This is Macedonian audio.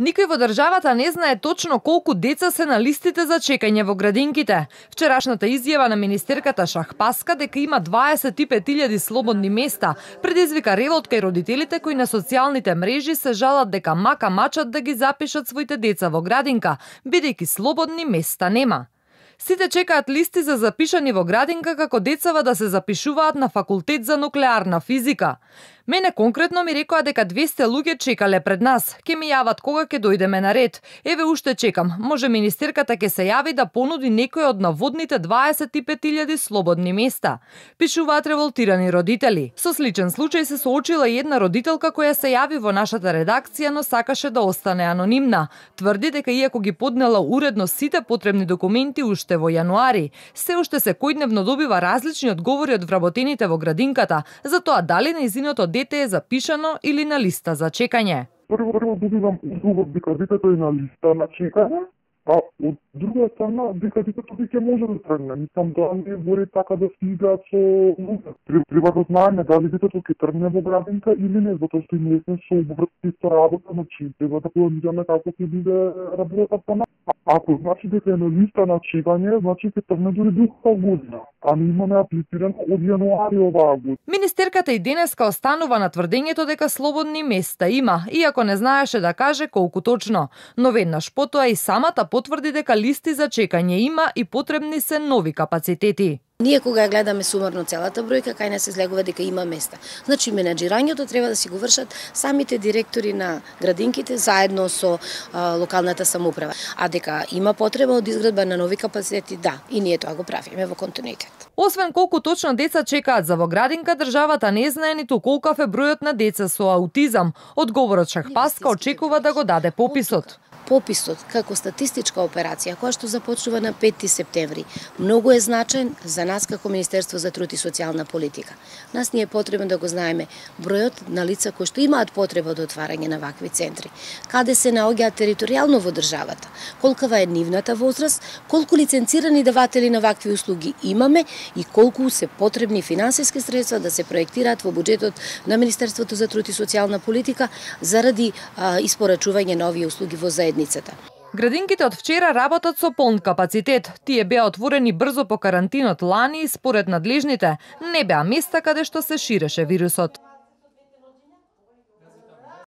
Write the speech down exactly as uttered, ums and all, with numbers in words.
Никој во државата не знае точно колку деца се на листите за чекање во градинките. Вчерашната изјава на министерката Шахпаска дека има дваесет и пет илјади слободни места предизвика револт кај родителите кои на социјалните мрежи се жалат дека мака мачат да ги запишат своите деца во градинка, бидејќи слободни места нема. Сите чекаат листи за запишани во градинка како децава да се запишуваат на факултет за нуклеарна физика. Мене конкретно ми рекоа дека двесте луѓе чекале пред нас. Ке ми јават кога ќе дојдеме на ред. Еве уште чекам. Може министерката ќе се јави да понуди некој од наводните дваесет и пет илјади слободни места. Пишуваат револтирани родители. Со сличен случај се соочила и една родителка која се јави во нашата редакција, но сакаше да остане анонимна. Тврди дека иако ги поднела уредно сите потребни документи уште во јануари, се уште се секојдневно добива различни одговори од вработените во градинката за тоа дали нејзиното дете е запишано или на листа за чекање. Прво прво добивам одговор дека детето е на листа на чекање, а од друга страна дека детето веќе може да тргне. Мислам да не вори така да се играат со луѓе. Приватно знаеме дали детето ќе тргне во градинка или не, затоа што им лесне со обвртки со работа, значи треба да планираме како ќе биде работата по нас. Ако значи дека е на листа на чекање, значи ќе тргне дури друга година, а ми имаме аплициран од јануари оваа година. Министерката и денеска останува на тврдењето дека слободни места има, иако не знаеше да каже колку точно, но веднаш потоа и самата потврди дека листи за чекање има и потребни се нови капацитети. Ние кога гледаме сумарно целата бројка, кај не се излегува дека има места. Значи, менаџирањето треба да си го вршат самите директори на градинките заедно со а, локалната самоуправа. А дека има потреба од изградба на нови капацитети, да, и ние тоа го правиме во континуитет. Освен колку точно деца чекаат за во градинка, државата не знае ниту колкав е бројот на деца со аутизам. Одговорот Шахпаска очекува да го даде пописот. Пописот како статистичка операција која што започнува на петти септември многу е значен за нас како Министерство за труд и социјална политика. Нас ни е потребно да го знаеме бројот на лица кои што имаат потреба од отварање на вакви центри, каде се наоѓаат територијално во државата, колкава е нивната возраст, колку лиценцирани даватели на вакви услуги имаме и колку се потребни финансиски средства да се проектираат во буџетот на Министерството за труд и социјална политика заради а, испорачување на овие услуги во заедницата. Градинките од вчера работат со полн капацитет. Тие беа отворени брзо по карантинот лани и според надлежните не беа места каде што се ширеше вирусот.